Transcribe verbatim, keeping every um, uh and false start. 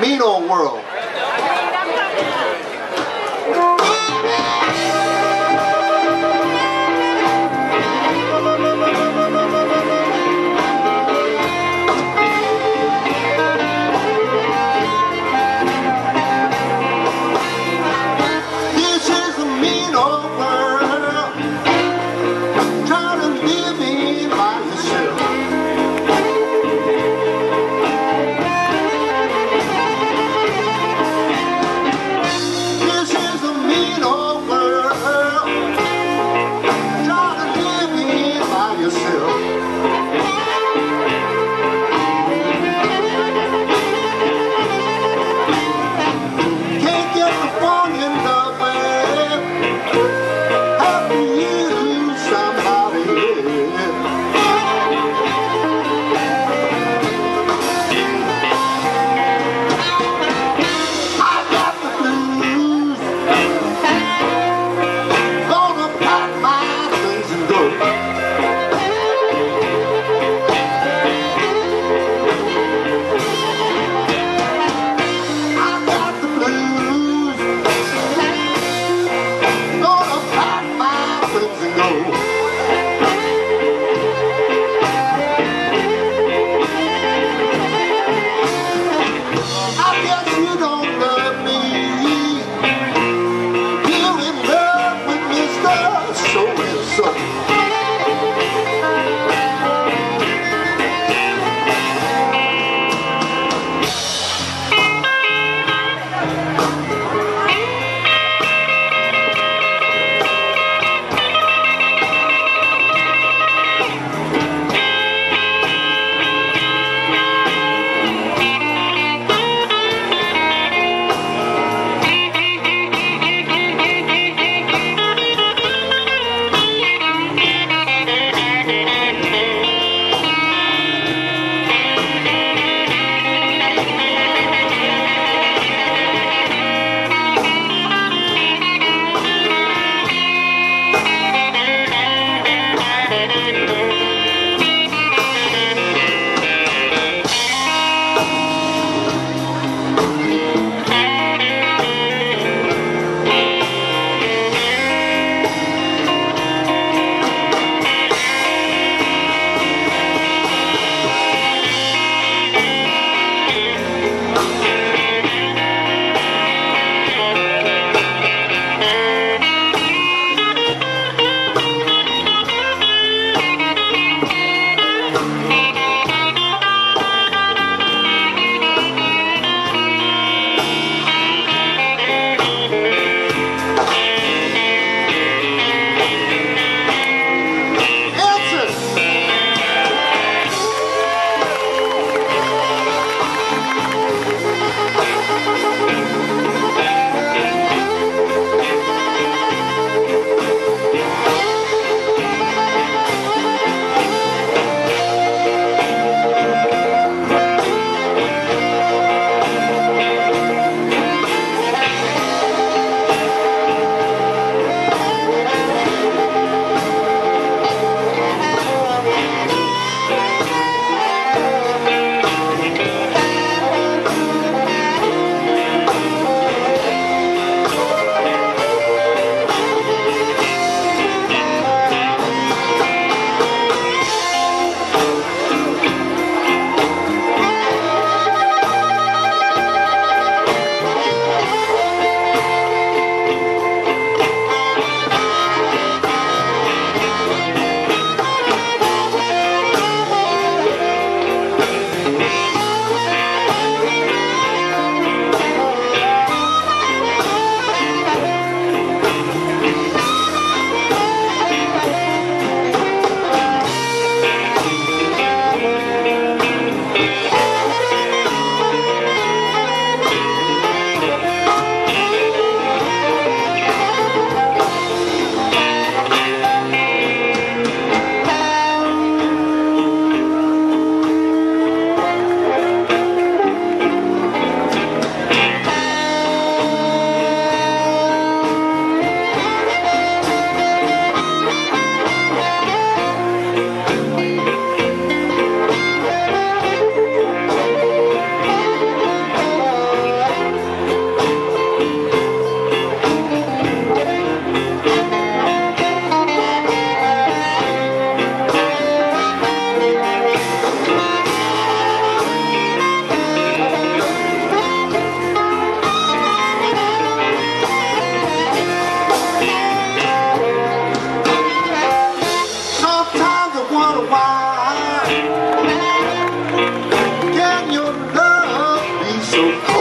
Mean old world. This is a του.